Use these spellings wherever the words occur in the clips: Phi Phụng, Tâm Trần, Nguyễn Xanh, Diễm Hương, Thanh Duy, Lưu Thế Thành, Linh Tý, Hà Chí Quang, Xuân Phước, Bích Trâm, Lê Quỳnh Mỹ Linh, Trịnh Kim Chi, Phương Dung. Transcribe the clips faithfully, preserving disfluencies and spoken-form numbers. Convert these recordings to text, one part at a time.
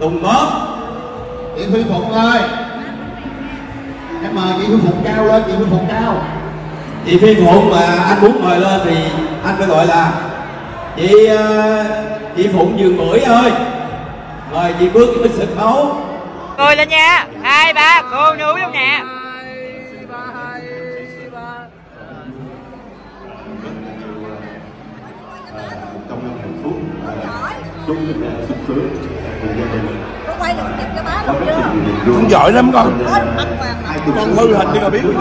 Tùng bớt. Chị Phi Phụng ơi, em mời chị Phi Phụng cao lên. Chị Phi Phụng cao. Chị Phi Phụng mà anh muốn mời lên thì anh phải gọi là chị chị Phụng Dường Bưởi ơi. Mời chị bước với sân khấu. Cười lên nha, hai ba cô núi luôn nè. Cũng giỏi lắm con. Con hư hình đi mà biết. Ăn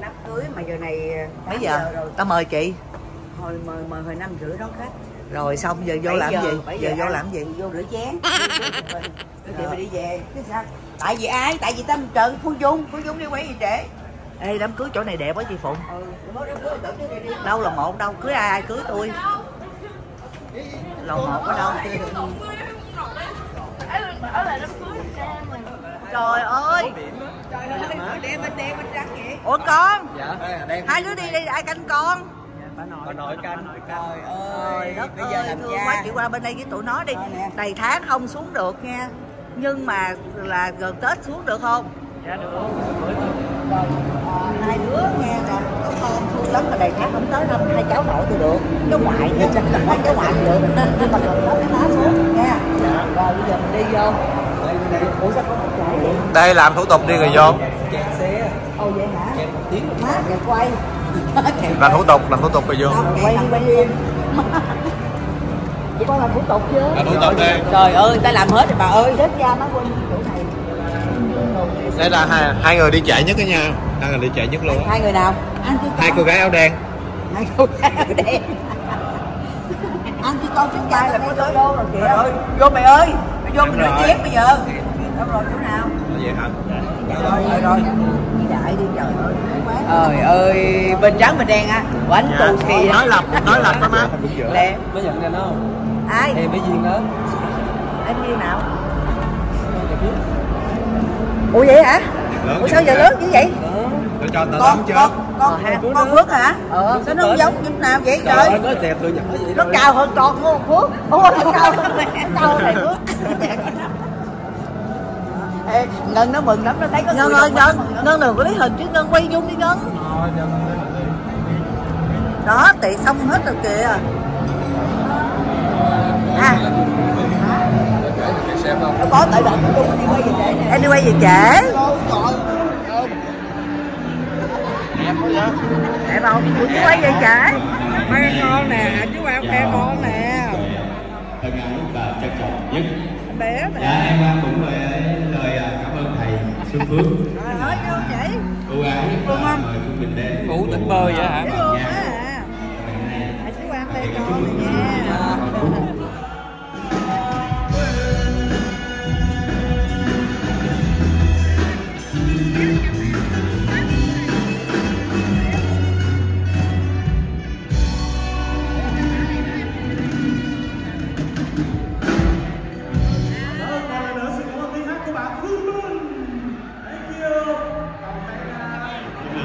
đám cưới mà giờ này mấy giờ? Ta mời chị. Hồi mời mời hồi năm rưỡi đón khách. Rồi xong giờ vô làm gì? Giờ vô làm gì? Vô rửa chén. Rồi mình đi về. Cái sao? Tại vì ai? Tại vì Tâm Trần, Phương Dung, Phương Dung đi quay gì trễ. Ê, đám cưới chỗ này đẹp quá chị Phụng. Ừ, đám cưới tổ chức đi. Đâu là một đâu, cưới ai ai cưới tôi. Lầu một ở đâu? Ở lại đám cưới mình. Trời ơi. Đen bên đen bên trắng vậy. Ủa con? Dạ. Hai đứa đi đi ai canh con? Bà nội, bà nội canh. Trời ơi, đất bây giờ làm cha. Quá chị qua bên đây với tụi nó đi. Đầy tháng không xuống được nha. Nhưng mà là gần Tết xuống được không? Dạ được. Hai đứa nghe là có con thương lắm mà đầy tháng không tới năm hai cháu nội thì được. Cháu ngoại nha, hai cháu ngoại được. Nhưng mà gần Tết nó xuống nha. Rồi bây giờ mình đi vô. Ủa sao con không chạy vậy? Đây làm thủ tục đi rồi vô. Chạy xe. Ồ vậy hả? Chạy một tiếng rồi. Má chạy quay. Làm thủ tục, làm thủ tục rồi vô. Quay quay yên. Chị con làm thủ tục chứ? Làm thủ tục đi. Trời ơi, người ta làm hết rồi bà ơi. Chết cha má quên chỗ này. Đây là hai, hai người đi chạy nhất đó nha. Đang là đi chạy nhất luôn. Hai người nào? Hai cô gái áo đen. Hai cô gái áo đen. Ăn chứ con chết cha là có tới luôn rồi kìa. Trời ơi, vô mày ơi. Mày vô mình nói chép bây giờ. Đâu rồi chỗ nào? Vậy hả? Rồi rồi. Đại đi trời ơi. Trời ơi, bên trắng bên đen á. Quánh tù kì. Nói lập, nói lập đó má. Đen. Mới nhận ra nó không? Ai? Em mới duyên đó. Em duyên nào? Ủa vậy hả? Ủa sao giờ lớn dữ vậy? Để cho tao con, con, con, à, con, con Phước hả? Ờ, sao nó không giống như nào vậy trời? Trời ơi, nó đẹp rồi, nhỏ vậy. Nó cao hơn con của Phước. Ủa, nó cao hơn mẹ, cao hơn này Phước. Ê, Ngân nó mừng lắm, nó thấy có Ngân ơi, Ngân, Ngân đừng có lấy hình chứ Ngân quay Dung đi Ngân. Đó, tiện xong hết rồi kìa. À. Nó có tại đoạn của Dung đi quay về trễ nè. Em đi quay về trễ. Đẹp không? Của chú quay về trễ. Quay con nè, chú quay ok con nè. Thân ái và trân trọng nhất. Bé nè. Dạ, em cũng lời cảm ơn thầy Xuân Phước. Nói vô vậy. Cô gái mời Phương Bình đến. Ngủ tỉnh bơi vậy hả? Luôn á hả? Chú ăn đây con nha.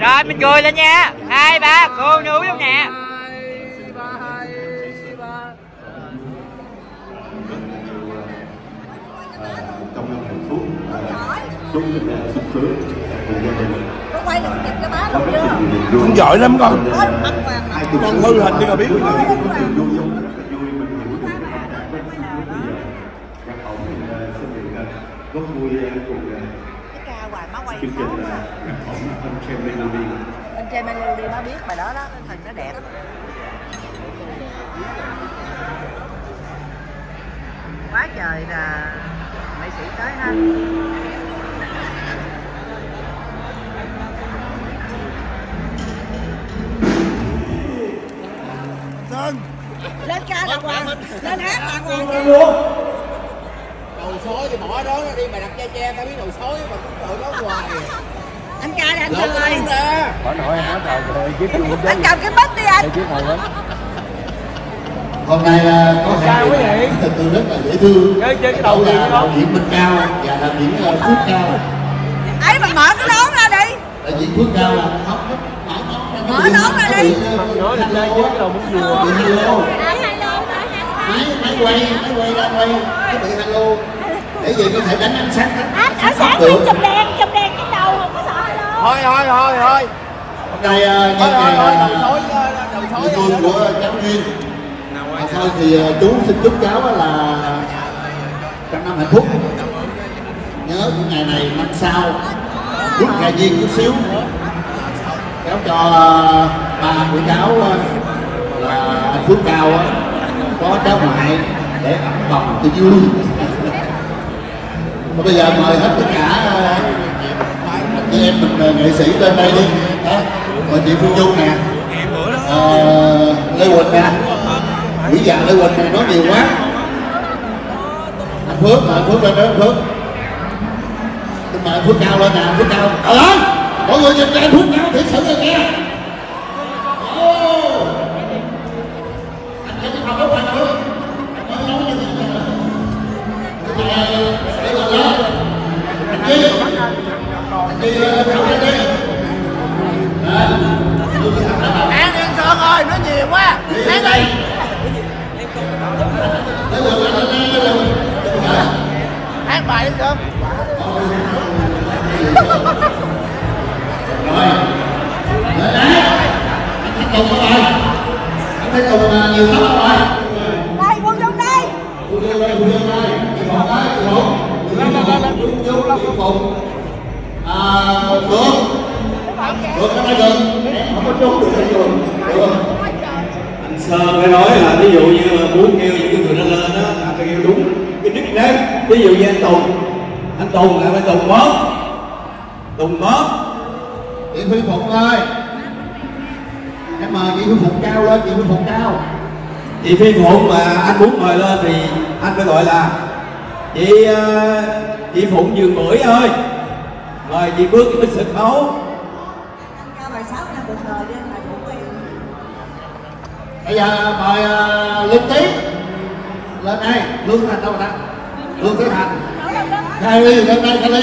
Rồi mình cười lên nha, hai ba cô núi luôn nè. Trong năm hạnh phúc, chúc mình là Xuân Phước. Có quay được kịch cho má luôn chưa? Cũng giỏi lắm con. Con hư hình đi mà biết. Chương trình là anh Trên Melody. Anh Trên Melody má biết bài đó đó, hình nó đẹp. Quá trời là nghệ sĩ tới ha. Lên. Lên ca đàng hoàng. Lên hát đàng hoàng. Đầu sói thì bỏ đó đi, mày đặt che che tao biết đầu sói mà cũng tự nó hoài. Anh ca đi anh Lộn Trời ơi. Bỏ nội em nói trời rồi kiếp luôn. Anh cầm cái bít đi anh. Hôm nay có hai người thật sự rất là dễ thương. Chơi cái đầu điện đó. Điện mình cao và là điện Phước cao. Ấy mà mở cái nón ra đi. Tại vì Phước Cao là không thích phải nóng. Mở nón ra đi. Nói lên đây chứ cái đầu muốn vừa. Bị hello. Máy máy quay, máy quay ra quay. Nó bị hello. Để gì có thể đánh ánh sáng. Ánh ánh sáng được. Chụp đèn, chụp đèn cái đầu không có sợ hello. Thôi thôi thôi thôi. Hôm nay nhân ngày vui của cháu Duyên. Thôi thì chú xin chúc cháu là trăm năm hạnh phúc. Nhớ những ngày này năm sau rút ngày Duyên chút xíu. Cháu cho ba của cháu là anh Phước Cao có cháu ngoại để ấm lòng cho vui. Và bây giờ mời hết tất cả anh chị em mình nghệ sĩ lên đây đi. Mời chị Phương Dung nè, à, Lê Quỳnh nè, Mỹ Dạ Lê Quỳnh này nói nhiều quá. Anh Phước mà, anh Phước lên đó, anh Phước. Tôi mời anh Phước Cao lên nè, anh Phước Cao. Ở lên, mọi người nhìn cho anh Phước Cao thiệt sự rồi kìa. Anh thấy cái phòng đó anh Phước. Anh nói nói cho anh Phước. Để lên lên. Anh Duy, anh Duy lên thẳng lên đi. Đấy, tôi đi thẳng lên nè. An Yên Sơn ơi, nói nhiều quá. An đi. Hát bài đi sớm. Rồi. Lên đây. Anh thấy cùng rồi. Anh thấy cùng nhiều lắm rồi. Đây, Quân Dung đây. Quân Dung đây, Quân Dung đây. Còn đây, Quân Dung. Quân Dung, Quân Dung. À, Được. Được, cái này được. Không có chút được cái đường. Được không? Sơn phải nói là ví dụ như muốn kêu những người nó lên đó, anh phải kêu đúng cái nick đấy. Ví dụ như anh Tùng, anh Tùng là phải Tùng Bóp, Tùng Bóp. Chị Phi Phụng ơi, em mời chị Phi Phụng Cao lên, chị Phi Phụng Cao. Chị Phi Phụng mà anh muốn mời lên thì anh phải gọi là chị chị Phụng Dường Bưởi ơi, mời chị bước với sực máu. Bây giờ mời uh, Linh Tý lên đây. Lưu Thế Thành đâu rồi ta? Lưu Thế Thành. Kali lên đây, Kali.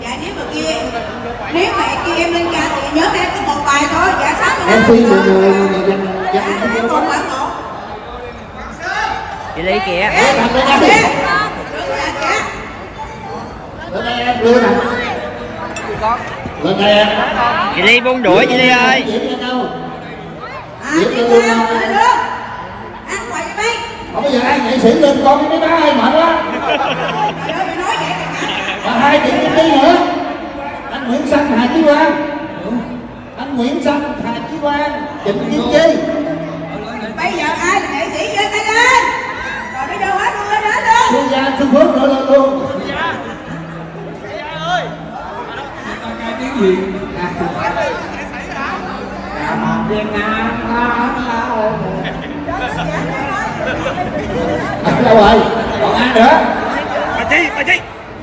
Dạ nếu mà kia em, nếu mẹ kia em lên ca thì nhớ em có một bài thôi. Dạ sáng em phi mọi người một bản ngộ. Chị Lý kìa. Lưu Thế Thành lên đây em, Lưu Thế Thành. Lên đây em. Chị Ly buông đuổi chị Ly ơi. Diễm lên luôn đâu. Ăn quậy đi mấy. Không bây giờ ai nghệ sĩ lên con cái má hay mệt quá. Và hai chị Ly nữa. Anh Nguyễn Xanh, Hà Chí Quang. Anh Nguyễn Xanh, Hà Chí Quang, Trịnh Kim Chi. Bây giờ ai là nghệ sĩ lên tay lên. Rồi bây giờ hết luôn lên hết luôn. Xuân Gia, Xuân Phước nữa lên luôn. Gì à, đâu rồi còn ai nữa? Bà Chi, bà Chi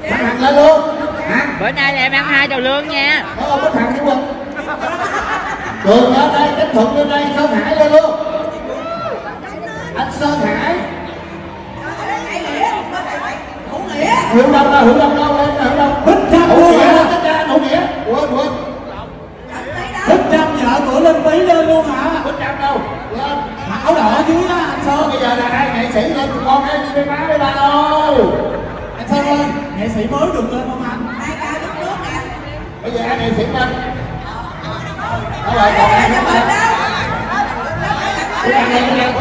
Bích Hằng lên luôn hả? Bữa nay là em ăn hai đầu lương nha. Không, Bích Hằng chứ không. Cường lên đây, Bích Thuận lên đây, Sơn Hải lên luôn. Anh Sơn Hải. Hữu Đông đâu, Hữu Đông đâu, lên Hữu Đông. Bích Trâm Nghĩa, quên quên. Bích Trâm vợ của Linh Tý lên luôn hả? Bích Trâm đâu? Lên. Mà áo đỏ dưới đó anh Sơn. Bây giờ là ai nghệ sĩ lên tụi con em đi má với ba ơi. Anh Sơn ơi, nghệ sĩ mới được lên không anh? Ai cao nước nước nè. Bây giờ ai nghệ sĩ lên? Đâu rồi, còn ai nữa lên? Đi ăn đi, đi ăn.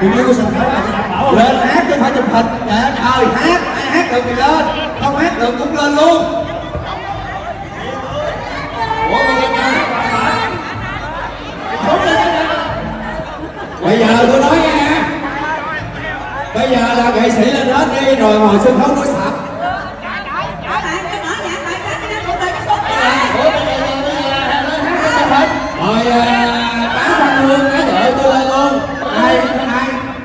Tụi như của sân khấu là sân khấu. Lên hát chứ phải chụp hình. Trời ơi, hát, ai hát được thì lên. Không hát được cũng lên luôn. Bây giờ tôi nói nha, bây giờ là nghệ sĩ lên hết đi rồi ngồi sân khấu nói sập. Rồi bán Thanh Hương cái vợ tôi lên luôn. Ai ai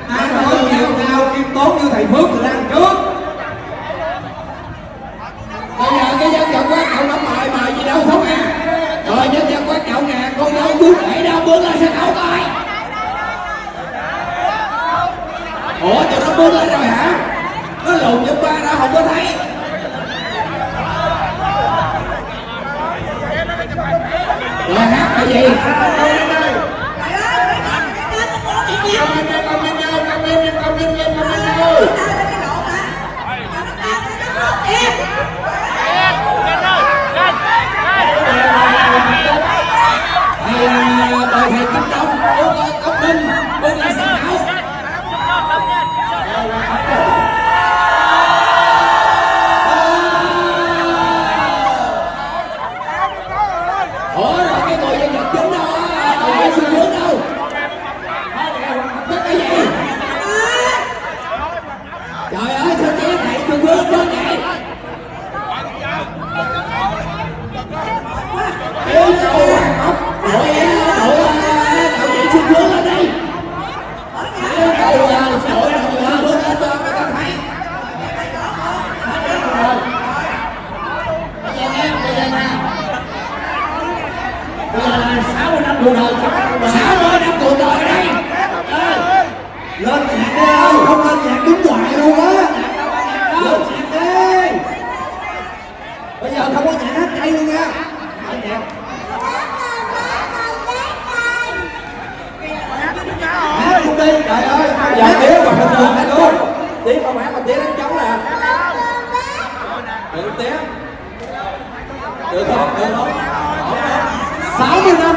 ai nói nhiều cao kim tốt như thầy Phước thì ăn trước. Bây giờ cái dân dân quan trọng lắm mời mời gì đâu sống à. Rồi dân dân quan trọng nè, con nói chú để đâu bước lên sân khấu coi. Ủa cho nó bước lên rồi hả? Nó lùn giống ba ra không có thấy. luôn thôi. Xả lên em tụi tôi đây. Lên nhạc đi không? Không lên nhạc đúng hoài luôn á. Lên nhạc đi. Bây giờ không có nhạc hết cây luôn nha. Lên nhạc. Hát luôn đi. Trời ơi. Giờ tiếng mà không được này luôn. Tiếng không hát mà tiếng đánh trống nè. Được tiếng. Được không? Được không? sáu mươi năm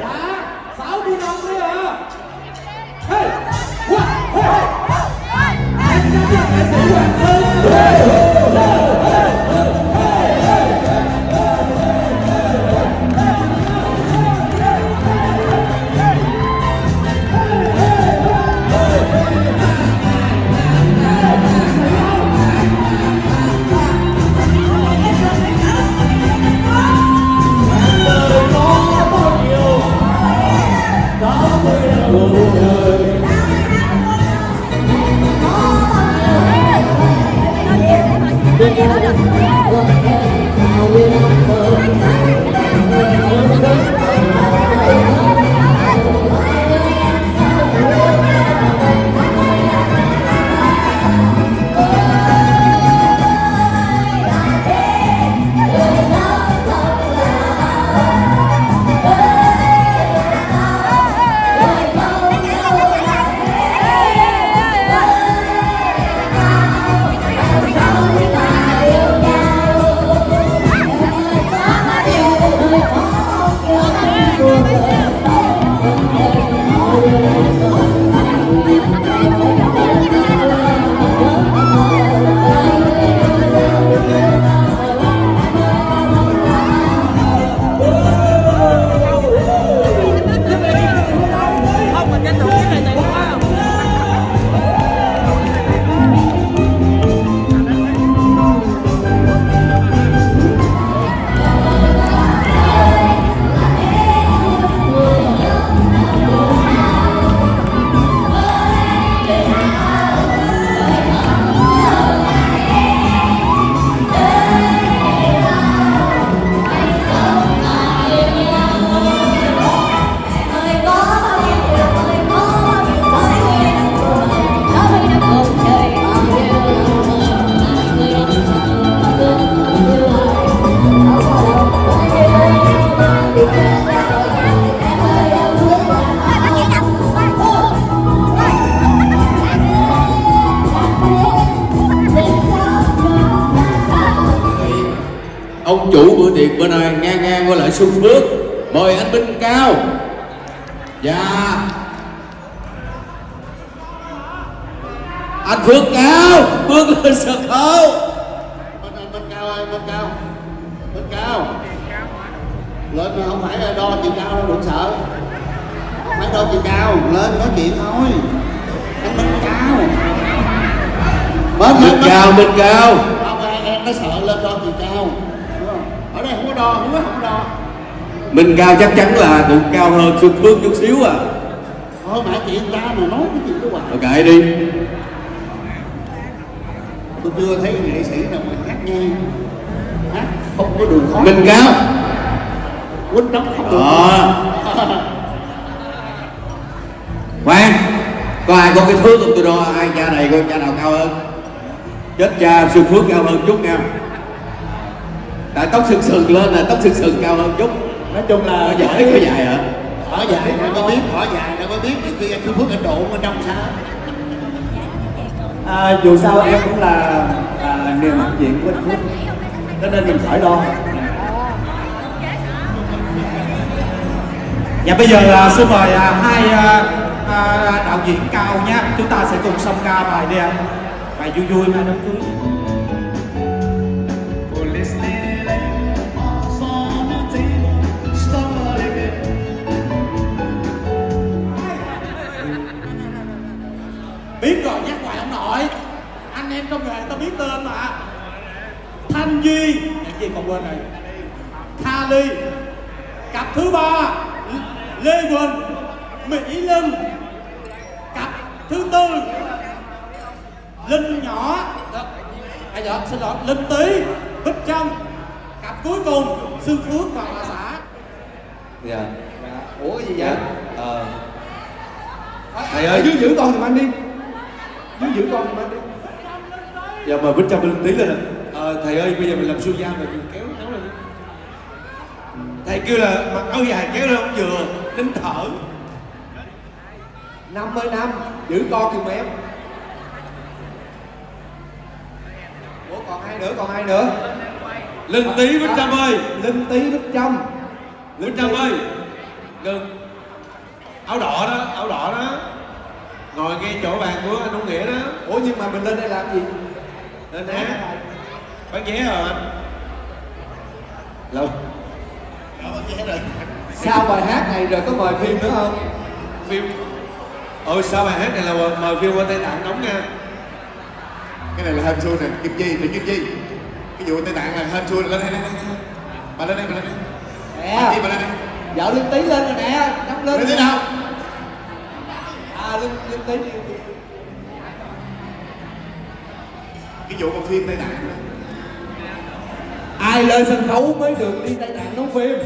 Dạ, sáu mươi năm đấy à. Hey, what, hey, anh chị em nghệ sĩ Hoàng Sơn. Xuân Phước mời anh Minh Cao. Dạ anh Phước Cao bước lên sân khấu. Anh Minh Cao ơi, Minh Cao, Minh Cao lên, không phải đo chiều cao đâu, đừng sợ, không phải đo chiều cao, lên nói chuyện thôi. Anh Minh Cao, Minh Cao, Minh Cao, em nó sợ lên đo chiều cao. Ở đây không có đo, không có không đo. Mình Cao chắc chắn là cũng cao hơn Xuân Phước chút xíu à. Thôi mà chị ta mà nói cái chuyện đó hoài. Rồi kệ đi. Tôi chưa thấy nghệ sĩ nào mà hát nghe. Hát không có đường khó. Mình Cao quýnh đóng không được. Ờ khoan, có ai có cái thước không, tôi đo ai cha này coi cha nào cao hơn. Chết cha Xuân Phước cao hơn chút nha. Tại tóc sừng sừng lên là tóc sừng sừng cao hơn chút. Nói chung là giỏi cái dài hả? Ở dài nó có biết, ở dài nó có biết khi em Xuân Phước anh độ bên trong sao? À, dù sao em cũng là là người mặc diện của anh Phước, cho nên mình khỏi đo. Dạ bây giờ là xin mời hai đạo diễn Cao nhé, chúng ta sẽ cùng song ca bài đi ạ, bài vui vui mai đám cưới. Biết rồi, nhắc hoài ông nội. Anh em trong nghề ta biết tên mà. Thanh Duy, nhạc gì còn quên rồi. Tha Ly. Cặp thứ ba Lê Quỳnh Mỹ Linh. Cặp thứ tư Linh Nhỏ à, dạ, xin lỗi, Linh Tý Bích Trâm. cuối cùng Xuân Phước và bà xã. Dạ. Ủa cái gì vậy? Ờ. Thầy ơi, dưới giữ con thì mang đi. Dưới giữ con thì mang đi. Dạ mời Bích Trâm Linh Tý lên. Ờ thầy ơi, bây giờ mình làm siêu gia mình kéo kéo lên. Thầy kêu là mặc áo dài kéo lên không vừa, nín thở. Năm ơi năm, giữ con thì em. Ủa còn hai nữa, còn hai nữa. Linh Tý Bích Trâm ơi, Linh Tý Bích Trâm. Bích Trâm ơi. Đừng. Áo đỏ đó, áo đỏ đó. Ngồi ngay chỗ bàn của anh Ông Nghĩa đó. Ủa nhưng mà mình lên đây làm gì? Lên á. Bán vé rồi anh. Lâu. Đó bán vé rồi. Sau bài hát này rồi có mời phim nữa không? Phim. Ôi sao bài hát này là mời phim qua Tây Tạng đóng nha. Cái này là hên xui nè, Kim Chi, thì Kim Chi. Cái vụ Tây Tạng là hên xui, lên đây, lên đây. Bà lên đây, bà lên đây. Bà Chi, bà lên đây. Vợ Linh Tý lên rồi nè, đắp lên. Linh Tý đâu? À, Linh, Linh Tý đi. Cái vụ còn phim Tây Tạng nữa. Ai lên sân khấu mới được đi Tây Tạng đóng phim.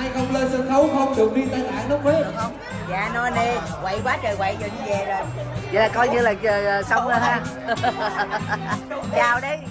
Ai không lên sân khấu không được đi Tây Tạng đóng phim. Được không? Dạ nói đi, quậy quá trời quậy rồi đi về rồi. Vậy là coi như là xong rồi ha. Chào đi.